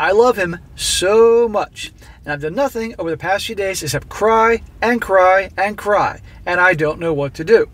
I love him so much, and I've done nothing over the past few days except cry and cry and cry, and I don't know what to do.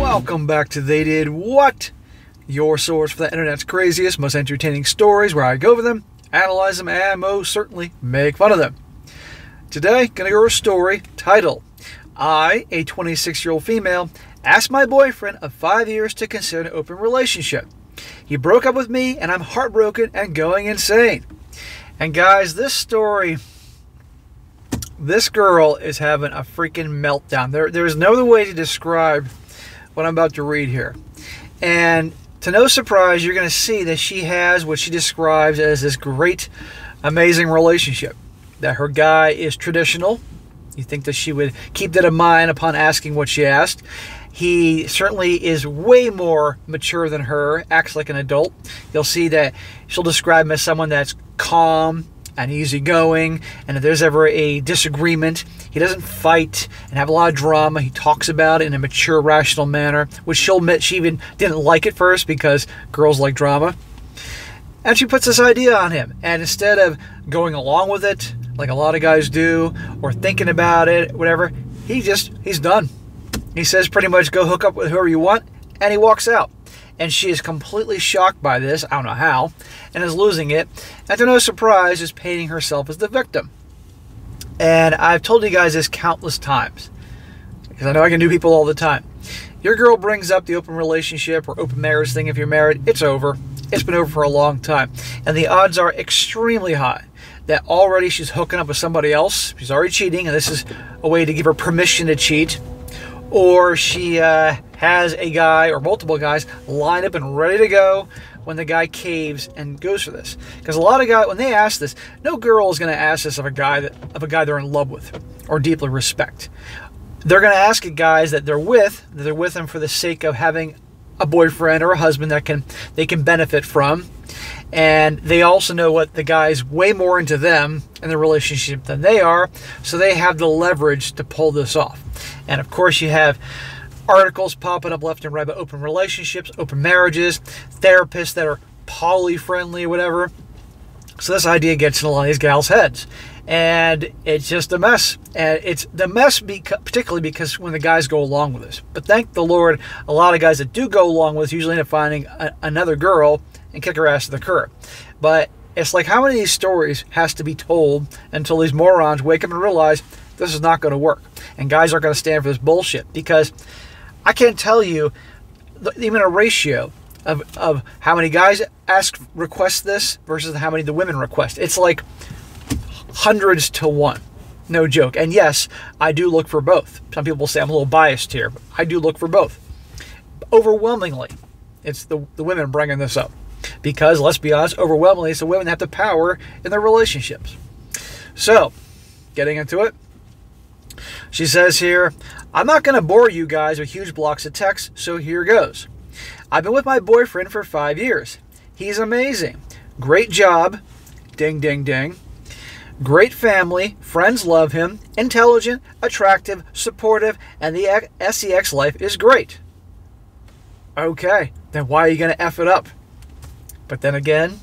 Welcome back to They Did What?! Your source for the internet's craziest, most entertaining stories, where I go over them, analyze them, and most certainly make fun of them. Today, gonna go over a story titled, I, a 26-year-old female, asked my boyfriend of 5 years to consider an open relationship. He broke up with me, and I'm heartbroken and going insane. And guys, this story, this girl is having a freaking meltdown. There's no other way to describe what I'm about to read here. And to no surprise, you're going to see that she has what she describes as this great, amazing relationship. That her guy is traditional. You think that she would keep that in mind upon asking what she asked. He certainly is way more mature than her, acts like an adult. You'll see that she'll describe him as someone that's calm and easygoing, and if there's ever a disagreement, he doesn't fight and have a lot of drama. He talks about it in a mature, rational manner, which she'll admit she even didn't like at first because girls like drama. And she puts this idea on him, and instead of going along with it, like a lot of guys do, or thinking about it, whatever, he's done. He says pretty much, go hook up with whoever you want, and he walks out. And she is completely shocked by this, I don't know how, and is losing it, and to no surprise, is painting herself as the victim. And I've told you guys this countless times, because I know I can do people all the time. Your girl brings up the open relationship or open marriage thing if you're married, it's over. It's been over for a long time, and the odds are extremely high that already she's hooking up with somebody else. She's already cheating, and this is a way to give her permission to cheat. Or she has a guy or multiple guys lined up and ready to go when the guy caves and goes for this. Because a lot of guys, when they ask this, no girl is going to ask this of a guy they're in love with or deeply respect. They're going to ask guys that they're with them for the sake of having a boyfriend or a husband that they can benefit from, and they also know what the guy's way more into them and the relationship than they are, so they have the leverage to pull this off. And of course, you have articles popping up left and right about open relationships, open marriages, therapists that are poly-friendly, whatever. So this idea gets in a lot of these gals' heads, and it's just a mess. And it's the mess particularly because when the guys go along with this. But thank the Lord, a lot of guys that do go along with usually end up finding another girl and kick her ass to the curb. But it's like, how many of these stories has to be told until these morons wake up and realize this is not going to work, and guys aren't going to stand for this bullshit? Because I can't tell you even a ratio of how many guys request this versus how many the women request. It's like hundreds to one. No joke. And yes, I do look for both. Some people say I'm a little biased here, but I do look for both. Overwhelmingly, it's the women bringing this up. Because, let's be honest, overwhelmingly, it's the women that have the power in their relationships. So, getting into it. She says here, I'm not going to bore you guys with huge blocks of text, so here goes. I've been with my boyfriend for 5 years. He's amazing. Great job. Ding, ding, ding. Great family. Friends love him. Intelligent, attractive, supportive, and the sex life is great. Okay, then why are you going to F it up? But then again,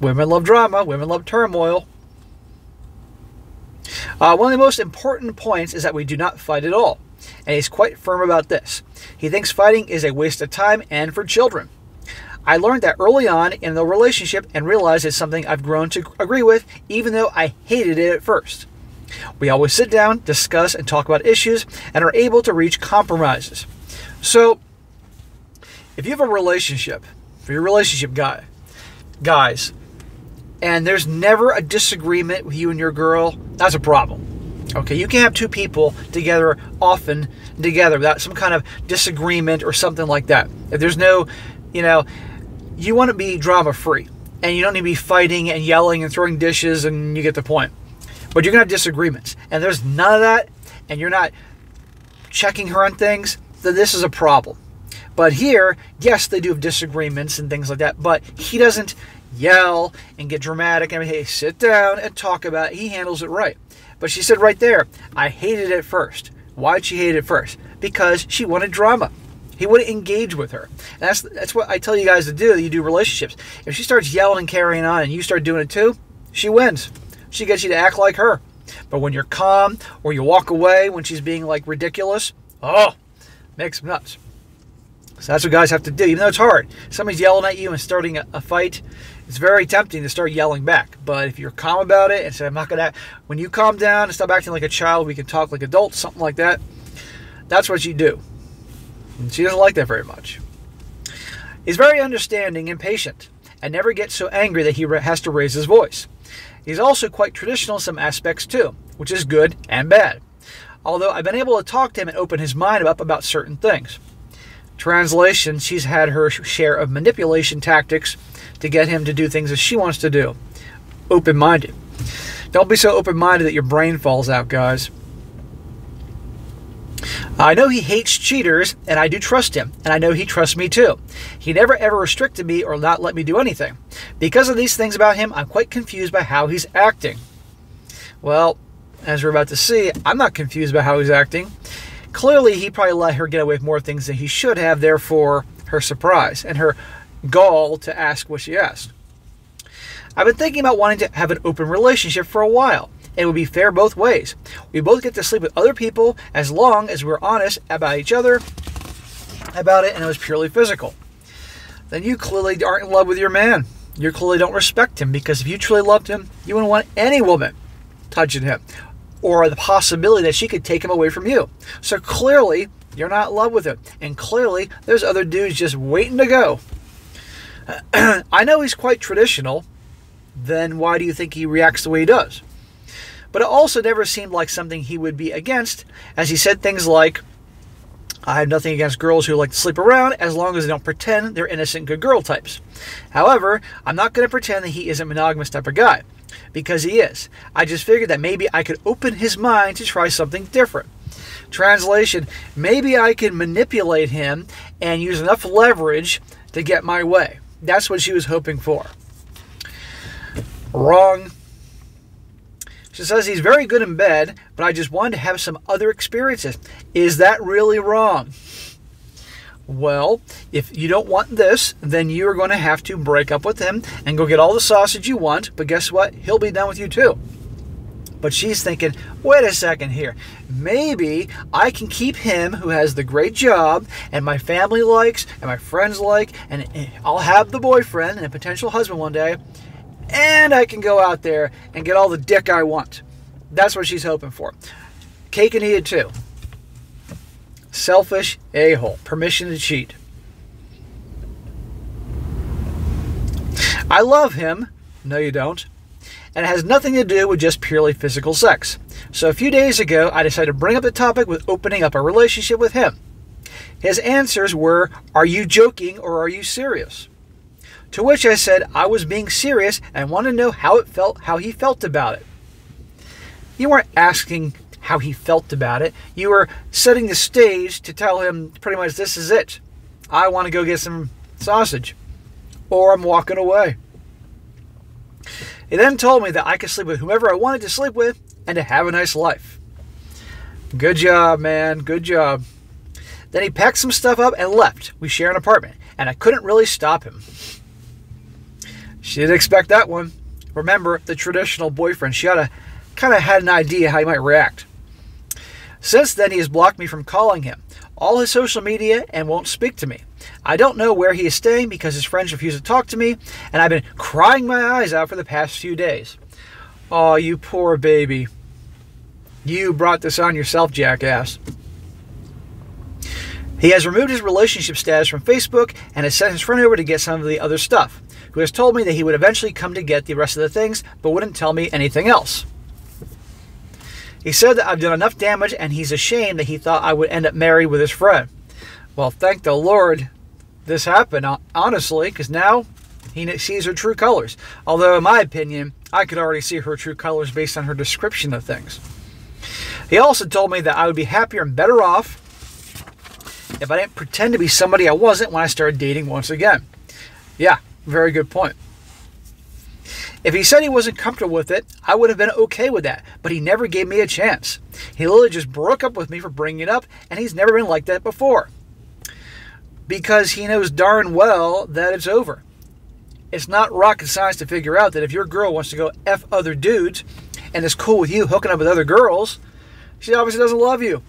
women love drama. Women love turmoil. One of the most important points is that we do not fight at all. And he's quite firm about this. He thinks fighting is a waste of time and for children. I learned that early on in the relationship and realized it's something I've grown to agree with, even though I hated it at first. We always sit down, discuss, and talk about issues, and are able to reach compromises. So, if you have a relationship, for your relationship guys, and there's never a disagreement with you and your girl, that's a problem. Okay, you can't have two people together often together without some kind of disagreement or something like that. If there's no, you know, you want to be drama-free, and you don't need to be fighting and yelling and throwing dishes, and you get the point. But you're going to have disagreements, and there's none of that, and you're not checking her on things, then this is a problem. But here, yes, they do have disagreements and things like that, but he doesn't yell and get dramatic. I mean, hey, sit down and talk about it. He handles it right. But she said right there, I hated it at first. Why'd she hate it first? because she wanted drama. He wouldn't engage with her. And that's what I tell you guys to do. You do relationships. If she starts yelling and carrying on and you start doing it too, she wins. She gets you to act like her. But when you're calm or you walk away when she's being like ridiculous, oh, makes them nuts. So that's what guys have to do, even though it's hard. If somebody's yelling at you and starting a fight, it's very tempting to start yelling back. But if you're calm about it and say, I'm not going to, when you calm down and stop acting like a child, we can talk like adults, something like that. That's what you do. And she doesn't like that very much. He's very understanding and patient and never gets so angry that he has to raise his voice. He's also quite traditional in some aspects too, which is good and bad. Although I've been able to talk to him and open his mind up about certain things. Translation, she's had her share of manipulation tactics to get him to do things that she wants to do. Open-minded. Don't be so open-minded that your brain falls out, guys. I know he hates cheaters, and I do trust him, and I know he trusts me too. He never ever restricted me or not let me do anything. Because of these things about him, I'm quite confused by how he's acting. Well, as we're about to see, I'm not confused by how he's acting. Clearly, he probably let her get away with more things than he should have, therefore her surprise and her gall to ask what she asked. I've been thinking about wanting to have an open relationship for a while. It would be fair both ways. We both get to sleep with other people as long as we're honest about each other about it and it was purely physical. Then you clearly aren't in love with your man. You clearly don't respect him because if you truly loved him, you wouldn't want any woman touching him. Or the possibility that she could take him away from you. So clearly, you're not in love with him. And clearly, there's other dudes just waiting to go. I know he's quite traditional. Then why do you think he reacts the way he does? But it also never seemed like something he would be against, as he said things like, I have nothing against girls who like to sleep around as long as they don't pretend they're innocent good girl types. However, I'm not going to pretend that he isn't a monogamous type of guy. Because he is. I just figured that maybe I could open his mind to try something different. Translation, maybe I can manipulate him and use enough leverage to get my way. That's what she was hoping for. Wrong. She says he's very good in bed, but I just wanted to have some other experiences. Is that really wrong? Well, if you don't want this, then you're going to have to break up with him and go get all the sausage you want. But guess what? He'll be done with you too. But she's thinking, wait a second here. Maybe I can keep him who has the great job and my family likes and my friends like, and I'll have the boyfriend and a potential husband one day. And I can go out there and get all the dick I want. That's what she's hoping for. Cake and eat it too. Selfish a-hole. Permission to cheat. I love him. No, you don't. And it has nothing to do with just purely physical sex. So a few days ago, I decided to bring up the topic with opening up a relationship with him. His answers were, are you joking or are you serious? To which I said, I was being serious and wanted to know how he felt about it. You weren't asking how he felt about it. You were setting the stage to tell him pretty much this is it. I want to go get some sausage or I'm walking away. He then told me that I could sleep with whomever I wanted to sleep with and to have a nice life. Good job, man. Good job. Then he packed some stuff up and left. We share an apartment and I couldn't really stop him. She didn't expect that one. Remember the traditional boyfriend. She kind of had an idea how he might react. Since then, he has blocked me from calling him, all his social media, and won't speak to me. I don't know where he is staying because his friends refuse to talk to me, and I've been crying my eyes out for the past few days. Oh, you poor baby. You brought this on yourself, jackass. He has removed his relationship status from Facebook and has sent his friend over to get some of the other stuff, who has told me that he would eventually come to get the rest of the things, but wouldn't tell me anything else. He said that I've done enough damage and he's ashamed that he thought I would end up married with his friend. Well, thank the Lord this happened, honestly, because now he sees her true colors. Although, in my opinion, I could already see her true colors based on her description of things. He also told me that I would be happier and better off if I didn't pretend to be somebody I wasn't when I started dating once again. Yeah, very good point. If he said he wasn't comfortable with it, I would have been okay with that, but he never gave me a chance. He literally just broke up with me for bringing it up, and he's never been like that before. Because he knows darn well that it's over. It's not rocket science to figure out that if your girl wants to go F other dudes and is cool with you hooking up with other girls, she obviously doesn't love you.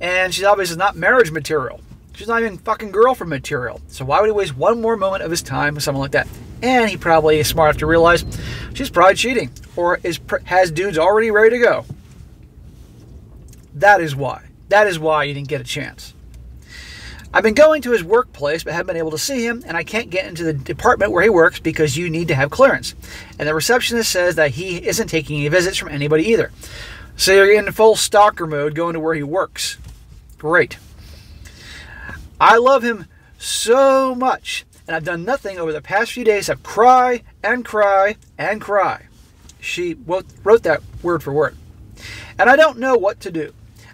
And she's obviously not marriage material. She's not even fucking girlfriend material. So why would he waste one more moment of his time with someone like that? And he probably is smart enough to realize she's probably cheating or has dudes already ready to go. That is why. That is why you didn't get a chance. I've been going to his workplace but haven't been able to see him, and I can't get into the department where he works because you need to have clearance. And the receptionist says that he isn't taking any visits from anybody either. So you're in full stalker mode going to where he works. Great. I love him so much, and I've done nothing over the past few days except cry and cry and cry. She wrote that word for word. And I don't know what to do.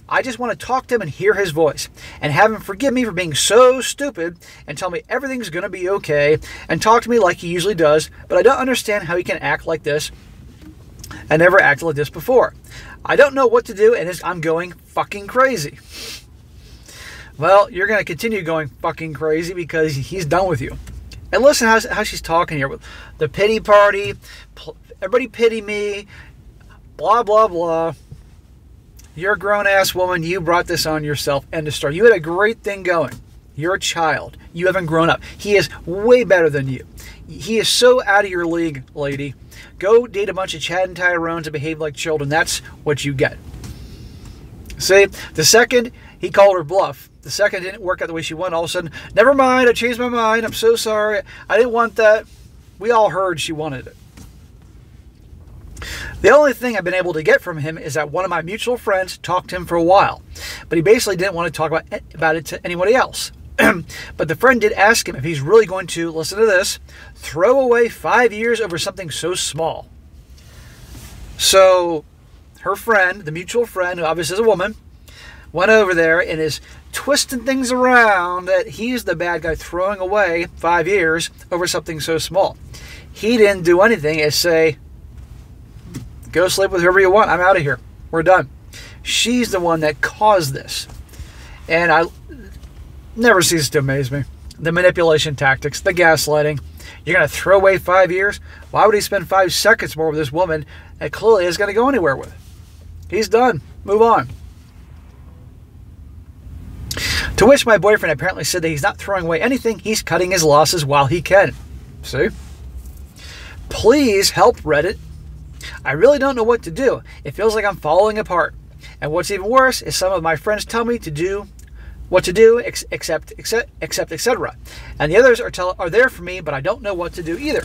I just want to talk to him and hear his voice and have him forgive me for being so stupid and tell me everything's going to be okay and talk to me like he usually does, but I don't understand how he can act like this. I never acted like this before. I don't know what to do, and I'm going fucking crazy. Well, you're going to continue going fucking crazy because he's done with you. And listen how she's talking here. The pity party, everybody pity me, blah, blah, blah. You're a grown-ass woman. You brought this on yourself. End of story. You had a great thing going. You're a child. You haven't grown up. He is way better than you. He is so out of your league, lady. Go date a bunch of Chad and Tyrones and behave like children. That's what you get. See, the second he called her bluff, the second it didn't work out the way she wanted, all of a sudden, never mind, I changed my mind. I'm so sorry. I didn't want that. We all heard she wanted it. The only thing I've been able to get from him is that one of my mutual friends talked to him for a while, but he basically didn't want to talk about it to anybody else. But the friend did ask him if he's really going to, listen to this, throw away 5 years over something so small. So her friend, the mutual friend, who obviously is a woman, went over there and is twisting things around that he's the bad guy throwing away 5 years over something so small. He didn't do anything as say, go sleep with whoever you want. I'm out of here. We're done. She's the one that caused this. And I never ceases to amaze me. The manipulation tactics, the gaslighting. You're going to throw away 5 years? Why would he spend 5 seconds more with this woman that clearly isn't going to go anywhere with? He's done. Move on. To which my boyfriend apparently said that he's not throwing away anything. He's cutting his losses while he can. See? Please help, Reddit. I really don't know what to do. It feels like I'm falling apart. And what's even worse is some of my friends tell me to do what to do, except, etc. And the others are there for me, but I don't know what to do either.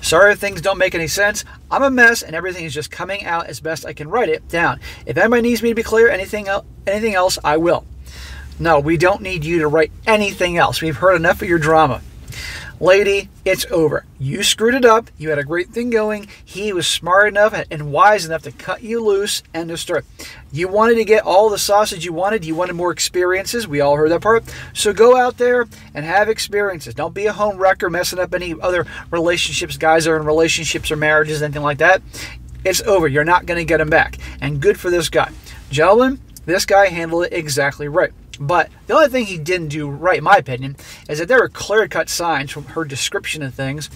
Sorry if things don't make any sense. I'm a mess, and everything is just coming out as best I can write it down. If anybody needs me to be clear, anything else, I will. No, we don't need you to write anything else. We've heard enough of your drama. Lady, it's over. You screwed it up. You had a great thing going. He was smart enough and wise enough to cut you loose. End of story. You wanted to get all the sausage you wanted. You wanted more experiences. We all heard that part. So go out there and have experiences. Don't be a home wrecker messing up any other relationships. Guys are in relationships or marriages, anything like that. It's over. You're not going to get him back. And good for this guy. Gentlemen, this guy handled it exactly right. But the only thing he didn't do right, in my opinion, is that there were clear-cut signs from her description of things,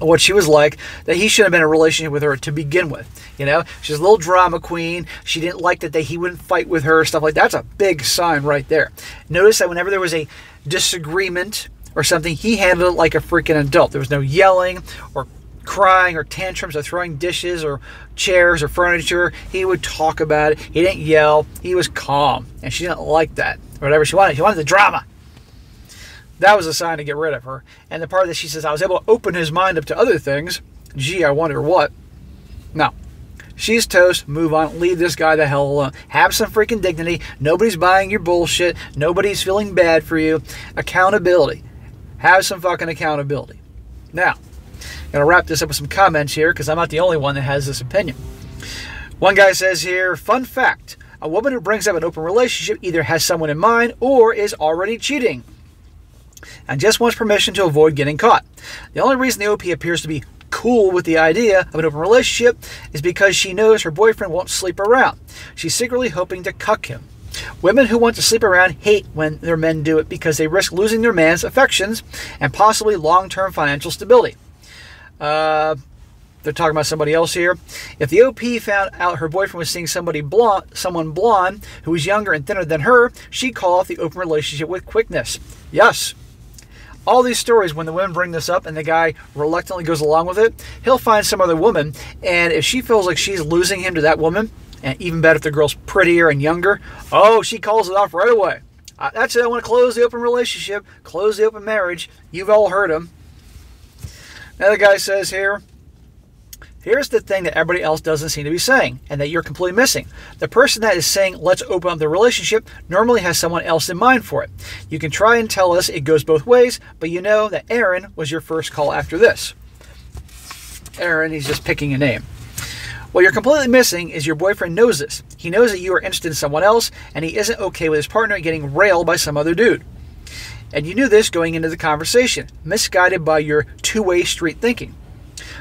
of what she was like, that he shouldn't have been in a relationship with her to begin with. You know, she's a little drama queen. She didn't like that he wouldn't fight with her, stuff like that. That's a big sign right there. Notice that whenever there was a disagreement or something, he handled it like a freaking adult. There was no yelling or crying or tantrums or throwing dishes or chairs or furniture. He would talk about it. He didn't yell. He was calm, and she didn't like that. Whatever she wanted. She wanted the drama. That was a sign to get rid of her. And the part that she says, I was able to open his mind up to other things. Gee, I wonder what. No. She's toast. Move on. Leave this guy the hell alone. Have some freaking dignity. Nobody's buying your bullshit. Nobody's feeling bad for you. Accountability. Have some fucking accountability. Now, I'm going to wrap this up with some comments here because I'm not the only one that has this opinion. One guy says here, fun fact, a woman who brings up an open relationship either has someone in mind or is already cheating and just wants permission to avoid getting caught. The only reason the OP appears to be cool with the idea of an open relationship is because she knows her boyfriend won't sleep around. She's secretly hoping to cuck him. Women who want to sleep around hate when their men do it because they risk losing their man's affections and possibly long-term financial stability. They're talking about somebody else here. If the OP found out her boyfriend was seeing someone blonde who was younger and thinner than her, she'd call off the open relationship with quickness. Yes. All these stories, when the women bring this up and the guy reluctantly goes along with it, he'll find some other woman, and if she feels like she's losing him to that woman, and even better if the girl's prettier and younger, oh, she calls it off right away. That's it. I want to close the open relationship, close the open marriage. You've all heard him. Another guy says here, here's the thing that everybody else doesn't seem to be saying and that you're completely missing. The person that is saying, let's open up the relationship, normally has someone else in mind for it. You can try and tell us it goes both ways, but you know that Aaron was your first call after this. Aaron, he's just picking a name. What you're completely missing is your boyfriend knows this. He knows that you are interested in someone else, and he isn't okay with his partner getting railed by some other dude. And you knew this going into the conversation, misguided by your two-way street thinking.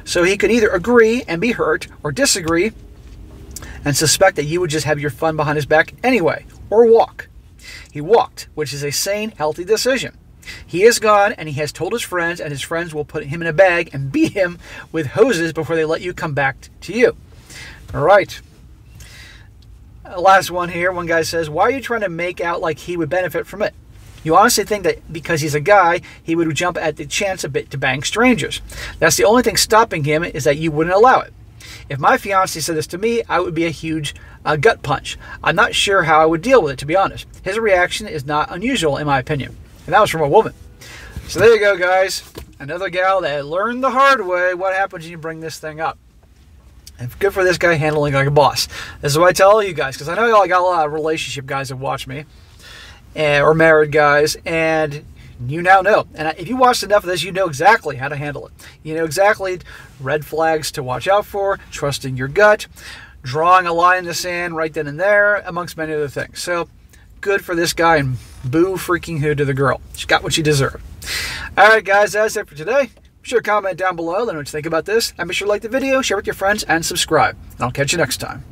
So he could either agree and be hurt, or disagree and suspect that you would just have your fun behind his back anyway, or walk. He walked, which is a sane, healthy decision. He is gone, and he has told his friends, and his friends will put him in a bag and beat him with hoses before they let you come back to you. All right. Last one here. One guy says, why are you trying to make out like he would benefit from it? You honestly think that because he's a guy, he would jump at the chance a bit to bang strangers. That's the only thing stopping him is that you wouldn't allow it. If my fiance said this to me, I would be a huge gut punch. I'm not sure how I would deal with it, to be honest. His reaction is not unusual, in my opinion. And that was from a woman. So there you go, guys. Another gal that learned the hard way what happens when you bring this thing up. And good for this guy handling like a boss. This is what I tell all you guys, because I know y'all got a lot of relationship guys that watch me, or married guys, and you now know. And if you watched enough of this, you know exactly how to handle it. You know exactly red flags to watch out for, trusting your gut, drawing a line in the sand right then and there, amongst many other things. So good for this guy, and boo freaking who to the girl. She got what she deserved. All right, guys, that's it for today. Be sure to comment down below, let me know what you think about this, and be sure to like the video, share with your friends, and subscribe. And I'll catch you next time.